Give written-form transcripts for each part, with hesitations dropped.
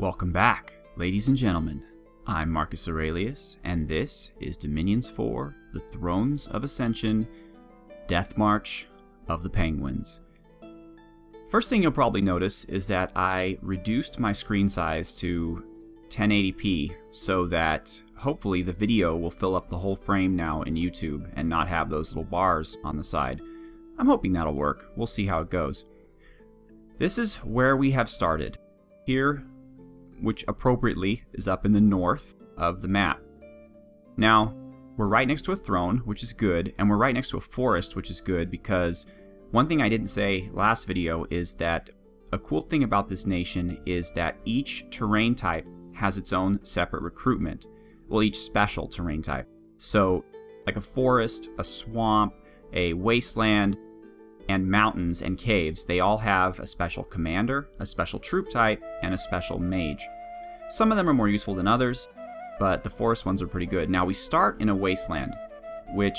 Welcome back, ladies and gentlemen. I'm Marcus Aurelius, and this is Dominions 4, The Thrones of Ascension, Death March of the Penguins. First thing you'll probably notice is that I reduced my screen size to 1080p so that hopefully the video will fill up the whole frame now in YouTube and not have those little bars on the side. I'm hoping that'll work. We'll see how it goes. This is where we have started. Here, which appropriately is up in the north of the map. Now, we're right next to a throne, which is good, and we're right next to a forest, which is good, because one thing I didn't say last video is that a cool thing about this nation is that each terrain type has its own separate recruitment. Well, each special terrain type. So, like a forest, a swamp, a wasteland, and mountains and caves, they all have a special commander, a special troop type, and a special mage. Some of them are more useful than others, but the forest ones are pretty good. Now we start in a wasteland, which,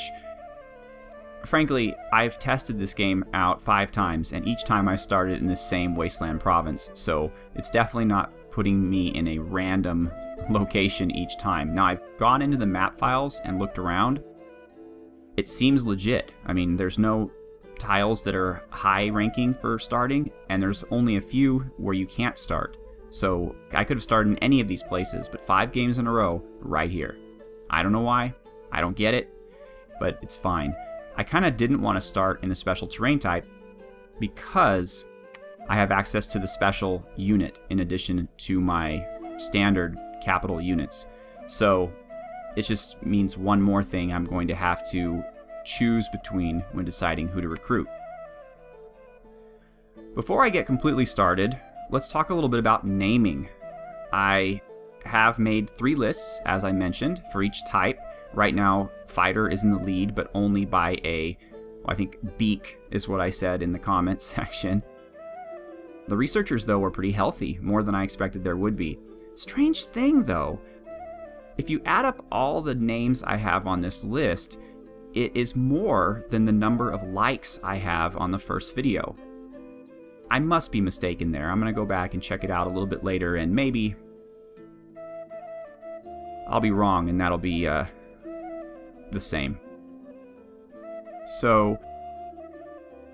frankly, I've tested this game out 5 times, and each time I started in the same wasteland province, so it's definitely not putting me in a random location each time. Now I've gone into the map files and looked around. It seems legit. I mean, there's no tiles that are high ranking for starting, and there's only a few where you can't start. So I could have started in any of these places, but 5 games in a row right here. I don't know why, I don't get it, but it's fine. I kind of didn't want to start in a special terrain type because I have access to the special unit in addition to my standard capital units. So it just means one more thing I'm going to have to choose between when deciding who to recruit. Before I get completely started, let's talk a little bit about naming. I have made 3 lists, as I mentioned, for each type. Right now, Fighter is in the lead, but only by a, well, I think beak is what I said in the comment section. The researchers, though, were pretty healthy, more than I expected there would be. Strange thing, though, if you add up all the names I have on this list, it is more than the number of likes I have on the first video. I must be mistaken there. I'm going to go back and check it out a little bit later, and maybe I'll be wrong, and that'll be the same. So,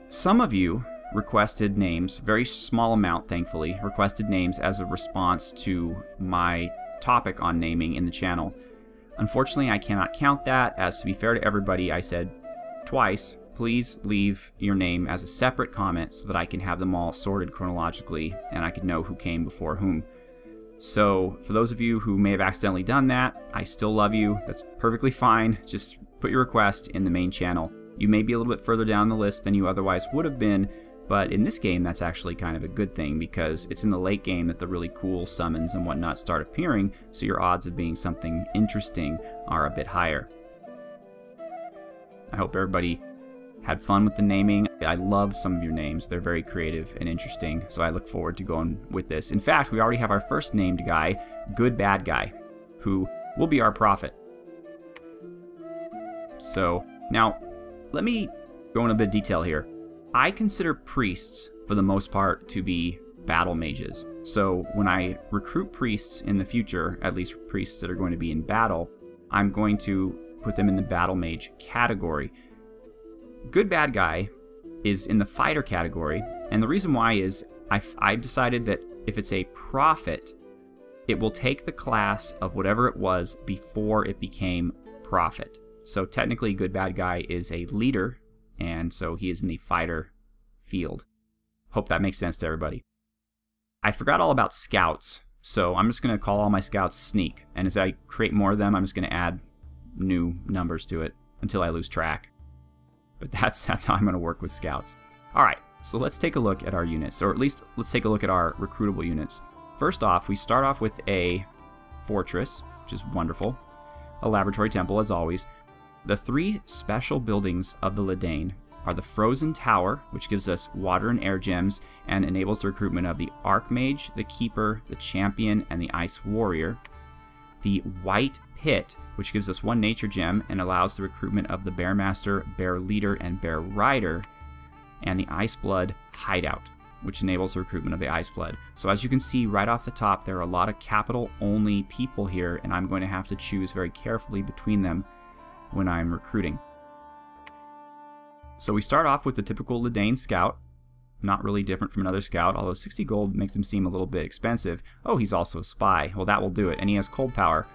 some of you requested names, very small amount thankfully, requested names as a response to my topic on naming in the channel. Unfortunately, I cannot count that, as to be fair to everybody, I said twice, please leave your name as a separate comment so that I can have them all sorted chronologically and I can know who came before whom. So, for those of you who may have accidentally done that, I still love you, that's perfectly fine, just put your request in the main channel. You may be a little bit further down the list than you otherwise would have been, but in this game that's actually kind of a good thing because it's in the late game that the really cool summons and whatnot start appearing, so your odds of being something interesting are a bit higher. I hope everybody had fun with the naming. I love some of your names. They're very creative and interesting, so I look forward to going with this. In fact, we already have our first named guy, Good Bad Guy, who will be our prophet. So, now, let me go in a bit of detail here. I consider priests, for the most part, to be battle mages. So when I recruit priests in the future, at least priests that are going to be in battle, I'm going to put them in the battle mage category. Good Bad Guy is in the fighter category, and the reason why is I've decided that if it's a prophet, it will take the class of whatever it was before it became prophet. So technically, Good Bad Guy is a leader, and so he is in the fighter field. Hope that makes sense to everybody. I forgot all about scouts, so I'm just going to call all my scouts Sneak, and as I create more of them, I'm just going to add new numbers to it until I lose track. But that's how I'm going to work with scouts. Alright, so let's take a look at our units, or at least let's take a look at our recruitable units. First off, we start off with a fortress, which is wonderful, a laboratory temple as always. The 3 special buildings of the Ledan are the Frozen Tower, which gives us water and air gems and enables the recruitment of the Archmage, the Keeper, the Champion, and the Ice Warrior. The White Pit, which gives us 1 nature gem and allows the recruitment of the Bear Master, Bear Leader, and Bear Rider. And the Ice Blood Hideout, which enables the recruitment of the Ice Blood. So as you can see right off the top, there are a lot of capital-only people here, and I'm going to have to choose very carefully between them when I'm recruiting. So we start off with the typical Ledan Scout, not really different from another Scout, although 60 gold makes him seem a little bit expensive. Oh, he's also a Spy. Well, that will do it, and he has Cold Power,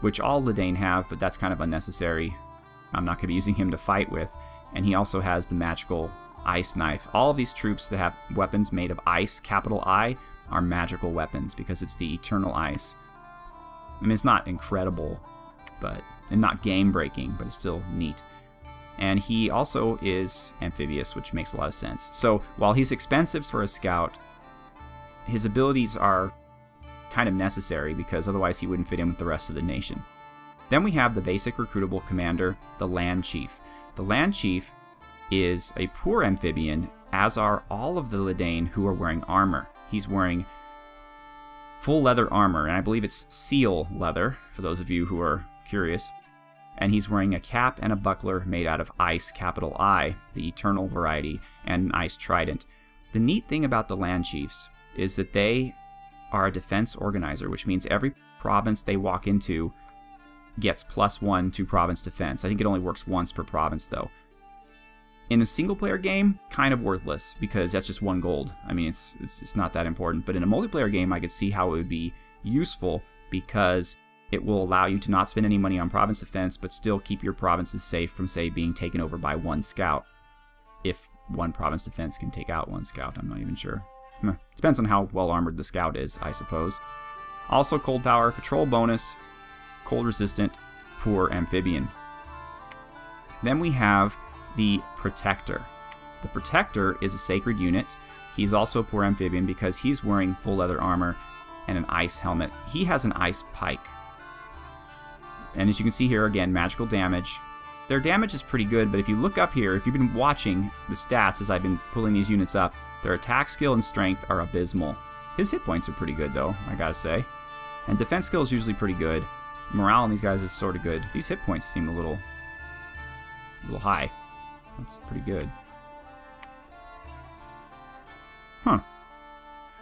which all Ledan have, but that's kind of unnecessary. I'm not going to be using him to fight with, and he also has the magical Ice Knife. All of these troops that have weapons made of ice, capital I, are magical weapons because it's the eternal ice. I mean, it's not incredible, but and not game-breaking, but it's still neat. And he also is amphibious, which makes a lot of sense. So while he's expensive for a scout, his abilities are kind of necessary because otherwise he wouldn't fit in with the rest of the nation. Then we have the basic recruitable commander, the Land Chief. The Land Chief is a poor amphibian, as are all of the Ledan who are wearing armor. He's wearing full leather armor, and I believe it's seal leather, for those of you who are curious. And he's wearing a cap and a buckler made out of ice, capital I, the eternal variety, and an ice trident. The neat thing about the Land Chiefs is that they are a defense organizer, which means every province they walk into gets +1 to province defense. I think it only works once per province, though. In a single-player game, kind of worthless, because that's just 1 gold. I mean, it's not that important. But in a multiplayer game, I could see how it would be useful, because it will allow you to not spend any money on province defense, but still keep your provinces safe from, say, being taken over by 1 scout. If 1 province defense can take out 1 scout, I'm not even sure. Depends on how well-armored the scout is, I suppose. Also, Cold Power, Patrol bonus, cold-resistant, poor amphibian. Then we have the Protector. The Protector is a sacred unit. He's also a poor amphibian because he's wearing full leather armor and an ice helmet. He has an ice pike. And as you can see here, again, magical damage. Their damage is pretty good, but if you look up here, if you've been watching the stats as I've been pulling these units up, their attack skill and strength are abysmal. His hit points are pretty good, though, I gotta say. And defense skill is usually pretty good. Morale on these guys is sort of good. These hit points seem a little high. That's pretty good. Huh.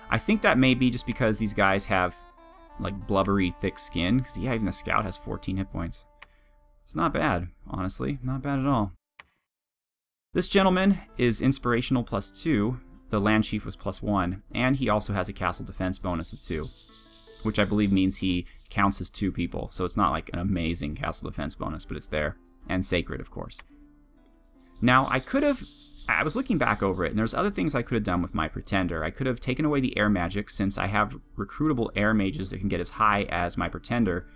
I think that may be just because these guys have, like, blubbery thick skin. Because, yeah, even the scout has 14 hit points. It's not bad, honestly. Not bad at all. This gentleman is inspirational +2. The Land Chief was +1. And he also has a castle defense bonus of 2. Which I believe means he counts as 2 people. So it's not, like, an amazing castle defense bonus, but it's there. And sacred, of course. Now, I was looking back over it, and there's other things I could have done with my Pretender. I could have taken away the air magic, since I have recruitable air mages that can get as high as my Pretender.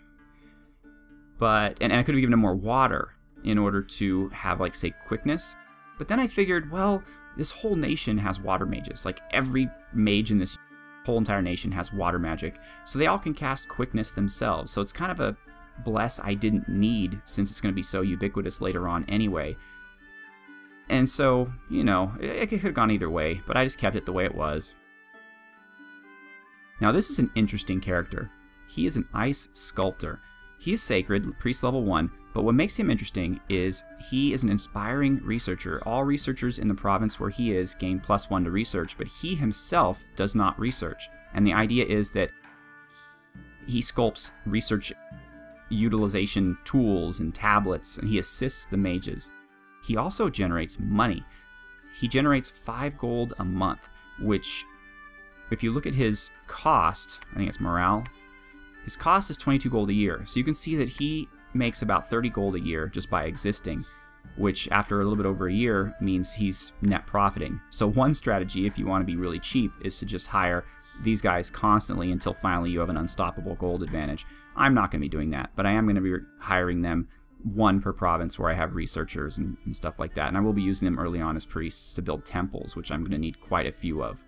And I could have given him more water in order to have, like, say, quickness. But then I figured, well, this whole nation has water mages. Like, every mage in this whole entire nation has water magic. So they all can cast quickness themselves. So it's kind of a bless I didn't need, since it's going to be so ubiquitous later on anyway. And so, you know, it could have gone either way, but I just kept it the way it was. Now, this is an interesting character. He is an Ice Sculptor. He is sacred, priest level 1, but what makes him interesting is he is an inspiring researcher. All researchers in the province where he is gain +1 to research, but he himself does not research. And the idea is that he sculpts research utilization tools and tablets, and he assists the mages. He also generates money. He generates 5 gold a month, which, if you look at his cost, I think it's morale, his cost is 22 gold a year. So you can see that he makes about 30 gold a year just by existing, which after a little bit over a year means he's net profiting. So one strategy, if you want to be really cheap, is to just hire these guys constantly until finally you have an unstoppable gold advantage. I'm not going to be doing that, but I am going to be hiring them 1 per province where I have researchers and stuff like that. And I will be using them early on as priests to build temples, which I'm going to need quite a few of.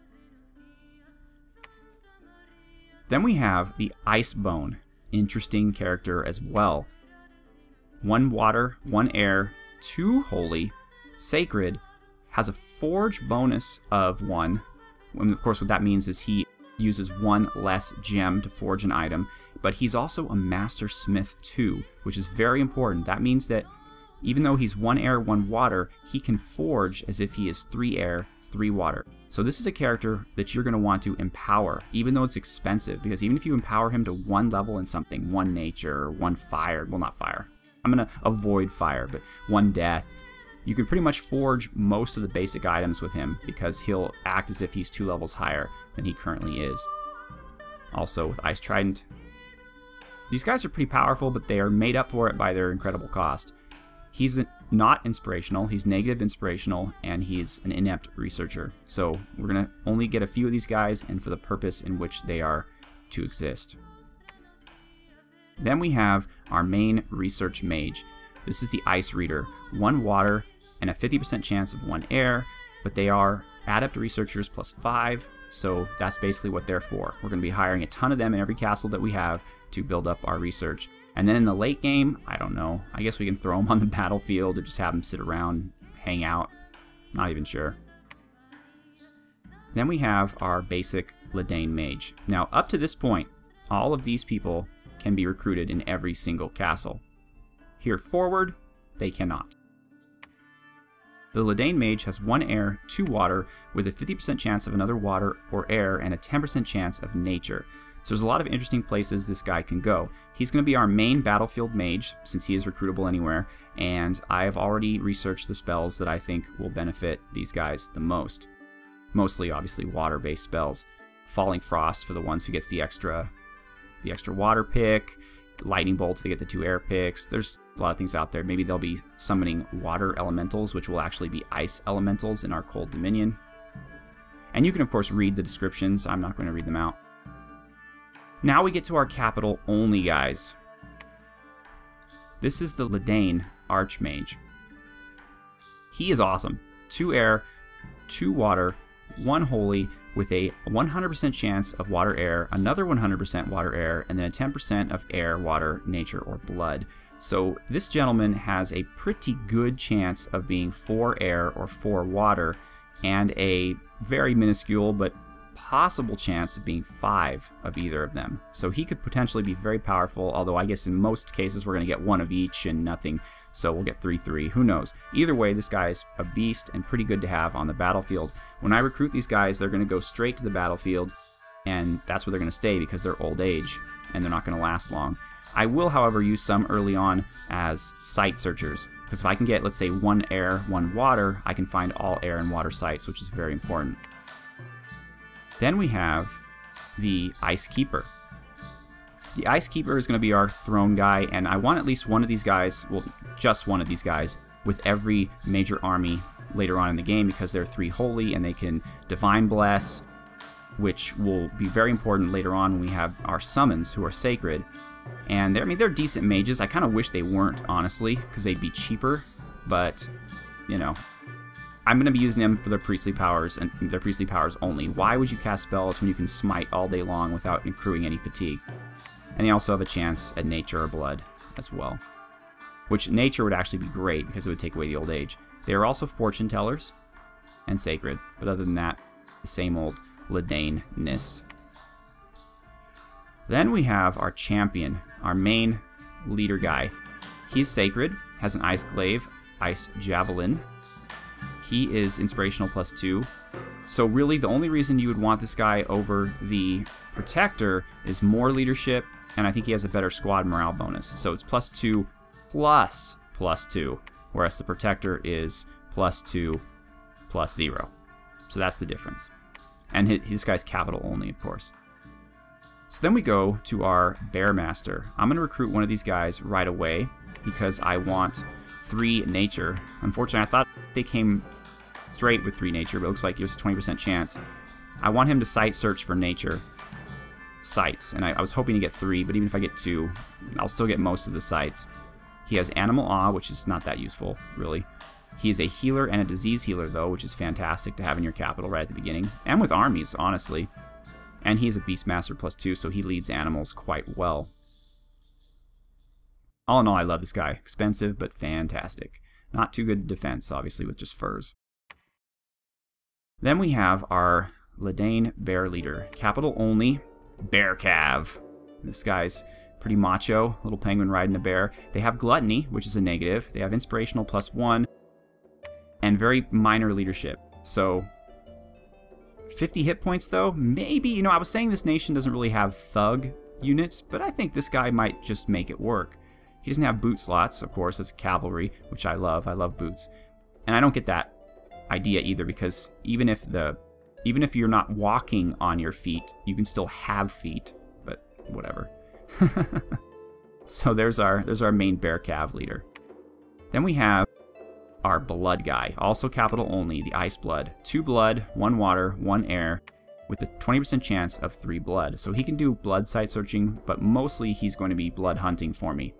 Then we have the Ice Bone. Interesting character as well. 1 water, 1 air, 2 holy, sacred, has a forge bonus of 1. And of course what that means is he uses 1 less gem to forge an item, but he's also a Master Smith too, which is very important. That means that even though he's 1 air, 1 water, he can forge as if he is 3 air, 3 water. So this is a character that you're going to want to empower, even though it's expensive, because even if you empower him to one level in something, one nature, one fire, well, not fire, I'm going to avoid fire, but one death, you can pretty much forge most of the basic items with him because he'll act as if he's 2 levels higher than he currently is. Also with Ice Trident. These guys are pretty powerful, but they are made up for it by their incredible cost. He's not inspirational, he's negative inspirational, and he's an inept researcher. So we're going to only get a few of these guys and for the purpose in which they are to exist. Then we have our main research mage. This is the Ice Reader. 1 water and a 50% chance of 1 air, but they are adept researchers +5, so that's basically what they're for. We're going to be hiring a ton of them in every castle that we have to build up our research. And then in the late game, I don't know, I guess we can throw them on the battlefield or just have them sit around, hang out, not even sure. Then we have our basic Ledan Mage. Now up to this point, all of these people can be recruited in every single castle. Here forward, they cannot. The Ledan Mage has 1 air, 2 water, with a 50% chance of another water or air and a 10% chance of nature. So there's a lot of interesting places this guy can go. He's going to be our main battlefield mage, since he is recruitable anywhere, and I've already researched the spells that I think will benefit these guys the most. Mostly, obviously, water-based spells. Falling Frost for the ones who gets the extra water pick. Lightning Bolts, they get the 2 air picks. There's a lot of things out there. Maybe they'll be summoning water elementals, which will actually be ice elementals in our Cold Dominion. And you can, of course, read the descriptions. I'm not going to read them out. Now we get to our capital-only guys. This is the Ledan Archmage. He is awesome. 2 air, 2 water, 1 holy, with a 100% chance of water air, another 100% water air, and then a 10% of air, water, nature, or blood. So this gentleman has a pretty good chance of being 4 air or 4 water, and a very minuscule but possible chance of being 5 of either of them. So he could potentially be very powerful, although I guess in most cases we're going to get 1 of each and nothing, so we'll get 3-3, who knows. Either way, this guy is a beast and pretty good to have on the battlefield. When I recruit these guys, they're going to go straight to the battlefield, and that's where they're going to stay because they're old age and they're not going to last long. I will, however, use some early on as site searchers, because if I can get, let's say, 1 air, 1 water, I can find all air and water sites, which is very important. Then we have the Ice Keeper. The Ice Keeper is going to be our throne guy, and I want at least one of these guys, well, just one of these guys, with every major army later on in the game, because they're 3 holy and they can Divine Bless, which will be very important later on when we have our summons, who are sacred. And I mean, they're decent mages. I kind of wish they weren't, honestly, because they'd be cheaper, but, you know, I'm going to be using them for their priestly powers and their priestly powers only. Why would you cast spells when you can smite all day long without accruing any fatigue? And they also have a chance at nature or blood as well. Which nature would actually be great because it would take away the old age. They are also fortune tellers and sacred, but other than that, the same old Ledan-ness. Then we have our champion, our main leader guy. He's sacred, has an ice glaive, ice javelin. He is inspirational +2, so really the only reason you would want this guy over the protector is more leadership, and I think he has a better squad morale bonus. So it's +2 plus +2, whereas the protector is +2 plus 0. So that's the difference. And this guy's capital only, of course. So then we go to our Bear Master. I'm going to recruit one of these guys right away because I want 3 nature. Unfortunately, I thought they came straight with 3 nature, but it looks like it was a 20% chance. I want him to site search for nature sites, and I was hoping to get 3, but even if I get 2, I'll still get most of the sites. He has Animal Awe, which is not that useful, really. He is a healer and a disease healer, though, which is fantastic to have in your capital right at the beginning, and with armies, honestly. And he's a Beastmaster +2, so he leads animals quite well. All in all, I love this guy. Expensive, but fantastic. Not too good defense, obviously, with just furs. Then we have our Ledan Bear Leader. Capital only, Bear Cav. This guy's pretty macho, little penguin riding a bear. They have Gluttony, which is a negative. They have Inspirational +1, and very minor leadership. So 50 hit points though, maybe, you know, I was saying this nation doesn't really have thug units, but I think this guy might just make it work. He doesn't have boot slots, of course, as cavalry, which I love boots. And I don't get that idea either, because even if you're not walking on your feet, you can still have feet, but whatever. So there's our main bear cav leader. Then we have our blood guy, also capital only, the Ice Blood. 2 blood, 1 water, 1 air, with a 20% chance of 3 blood. So he can do blood site searching, but mostly he's going to be blood hunting for me.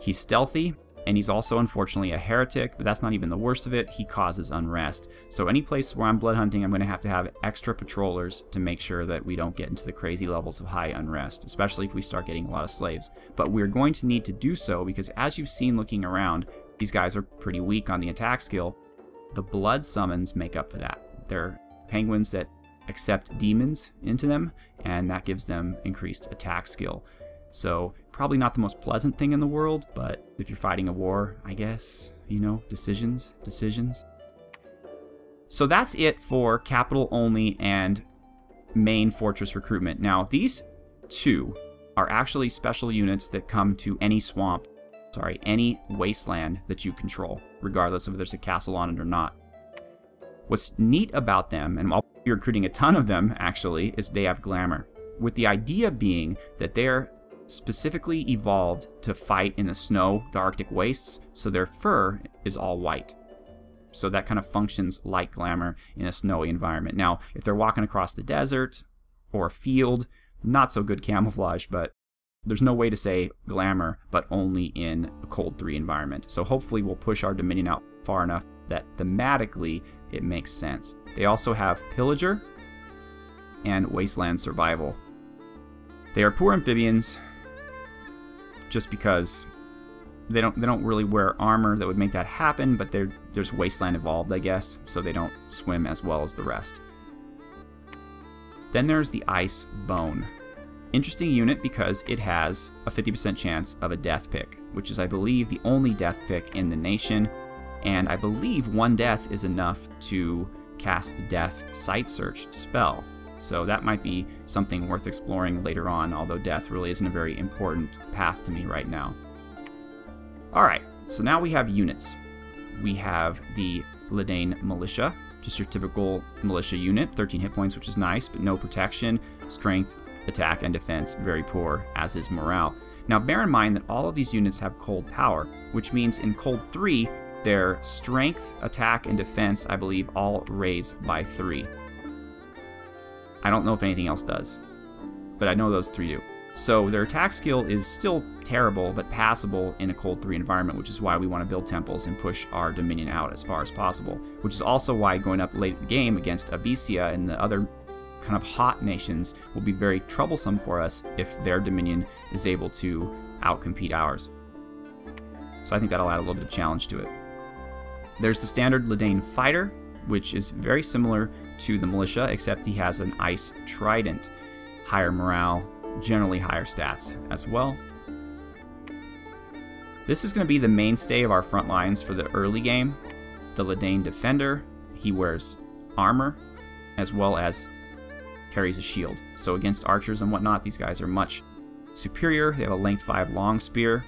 He's stealthy, and he's also unfortunately a heretic, but that's not even the worst of it. He causes unrest. So any place where I'm blood hunting, I'm going to have extra patrollers to make sure that we don't get into the crazy levels of high unrest, especially if we start getting a lot of slaves. But we're going to need to do so because, as you've seen looking around, these guys are pretty weak on the attack skill. The blood summons make up for that. They're penguins that accept demons into them, and that gives them increased attack skill. So probably not the most pleasant thing in the world, but if you're fighting a war, I guess, you know, decisions. So that's it for capital only and main fortress recruitment. Now these two are actually special units that come to any swamp, sorry, any wasteland that you control, regardless if there's a castle on it or not. What's neat about them, and I'll be recruiting a ton of them actually, is they have glamour, with the idea being that they're specifically evolved to fight in the snow, the Arctic wastes, so their fur is all white. So that kind of functions like glamour in a snowy environment. Now, if they're walking across the desert or a field, not so good camouflage, but there's no way to say glamour, but only in a cold 3 environment. So hopefully we'll push our Dominion out far enough that thematically it makes sense. They also have pillager and wasteland survival. They are poor amphibians, just because they don't really wear armor that would make that happen, but there's wasteland evolved, I guess, so they don't swim as well as the rest. Then there's the Ice Bone. Interesting unit because it has a 50% chance of a death pick, which is, I believe, the only death pick in the nation, and I believe 1 death is enough to cast the death site search spell. So that might be something worth exploring later on, although death really isn't a very important path to me right now. Alright, so now we have units. We have the Ledan Militia, just your typical militia unit, 13 hit points, which is nice, but no protection, strength, attack, and defense, very poor, as is morale. Now bear in mind that all of these units have cold power, which means in cold 3, their strength, attack, and defense, I believe, all raise by 3. I don't know if anything else does, but I know those 3 do. So their attack skill is still terrible, but passable in a cold 3 environment, which is why we want to build temples and push our Dominion out as far as possible, which is also why going up late in the game against Abyssia and the other kind of hot nations will be very troublesome for us if their Dominion is able to outcompete ours. So I think that'll add a little bit of challenge to it. There's the standard Ledan Fighter, which is very similar to the militia, except he has an ice trident, higher morale, generally higher stats as well. This is going to be the mainstay of our front lines for the early game. The Ledan Defender, he wears armor as well as carries a shield. So against archers and whatnot, these guys are much superior. They have a length 5 long spear.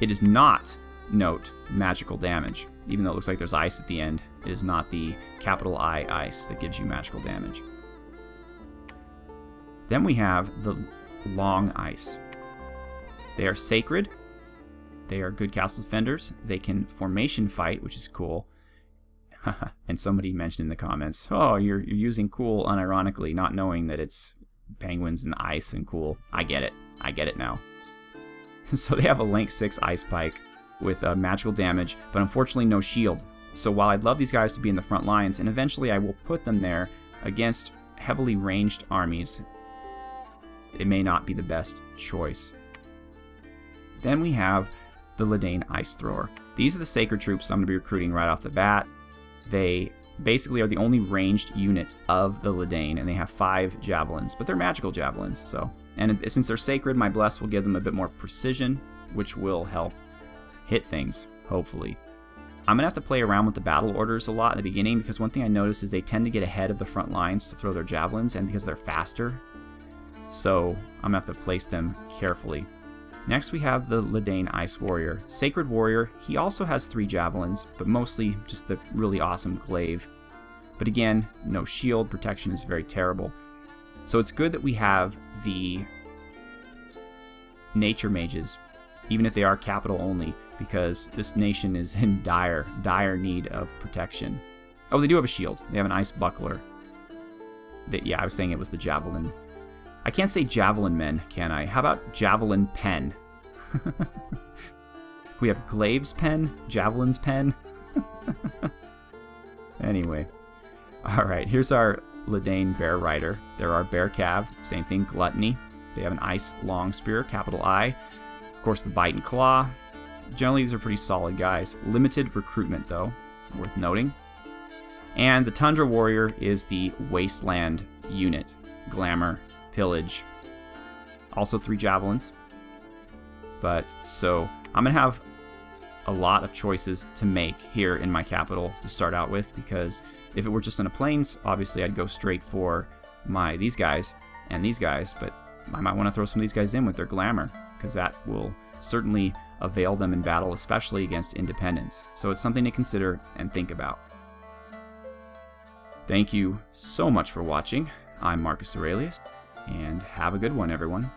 It is not, note, magical damage. Even though it looks like there's ice at the end, it is not the capital I ice that gives you magical damage. Then we have the Long Ice. They are sacred. They are good castle defenders. They can formation fight, which is cool. And somebody mentioned in the comments, oh, you're using cool unironically, not knowing that it's penguins and ice and cool. I get it. I get it now. So they have a Link 6 ice pike with magical damage, but unfortunately no shield. So while I'd love these guys to be in the front lines, and eventually I will put them there against heavily ranged armies, it may not be the best choice. Then we have the Ledan Ice Thrower. These are the sacred troops I'm going to be recruiting right off the bat. They basically are the only ranged unit of the Ledan, and they have 5 javelins, but they're magical javelins. So, and since they're sacred, my bless will give them a bit more precision, which will help hit things, hopefully. I'm gonna have to play around with the battle orders a lot in the beginning, because one thing I noticed is they tend to get ahead of the front lines to throw their javelins, and because they're faster. So I'm gonna have to place them carefully. Next we have the Ledan Ice Warrior. Sacred Warrior, he also has 3 javelins, but mostly just the really awesome glaive. But again, no shield, protection is very terrible. So it's good that we have the Nature Mages, even if they are capital only, because this nation is in dire need of protection. Oh, they do have a shield. They have an ice buckler. Yeah, I was saying it was the javelin. I can't say javelin men, can I? How about javelin pen? We have glaive's pen, javelin's pen. Anyway. Alright, here's our Ledan Bear Rider. They're our bear cav. Same thing, gluttony. They have an ice long spear, capital I. Of course, the bite and claw. Generally, these are pretty solid guys. Limited recruitment, though, worth noting. And the Tundra Warrior is the Wasteland unit. Glamour, pillage. Also 3 javelins. But, so, I'm going to have a lot of choices to make here in my capital to start out with, because if it were just on a plains, obviously I'd go straight for my these guys and these guys, but I might want to throw some of these guys in with their glamour, because that will certainly avail them in battle, especially against independence. So it's something to consider and think about. Thank you so much for watching. I'm Marcus Aurelius, and have a good one, everyone.